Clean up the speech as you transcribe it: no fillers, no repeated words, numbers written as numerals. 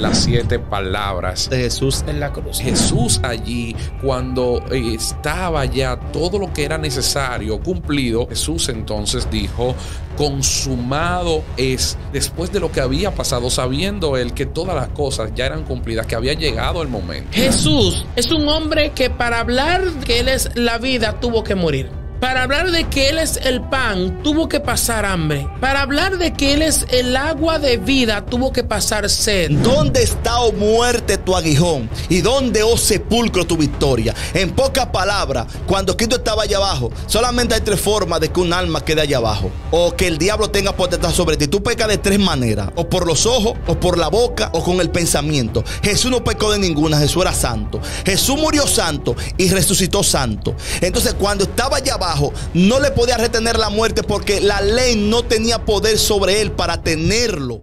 las 7 palabras de Jesús en la cruz. Jesús allí, cuando estaba ya todo lo que era necesario cumplido, Jesús entonces dijo: consumado es. Después de lo que había pasado, sabiendo él que todas las cosas ya eran cumplidas, que había llegado el momento. Jesús es un hombre que para hablar que él es la vida tuvo que morir. Para hablar de que Él es el pan, tuvo que pasar hambre. Para hablar de que Él es el agua de vida, tuvo que pasar sed. ¿Dónde está, oh muerte, tu aguijón? ¿Y dónde, oh sepulcro, tu victoria? En pocas palabras, cuando Cristo estaba allá abajo, solamente hay 3 formas de que un alma quede allá abajo. O que el diablo tenga potestad sobre ti. Tú pecas de 3 maneras. O por los ojos, o por la boca, o con el pensamiento. Jesús no pecó de ninguna, Jesús era santo. Jesús murió santo y resucitó santo. Entonces, cuando estaba allá abajo, no le podía retener la muerte porque la ley no tenía poder sobre él para tenerlo.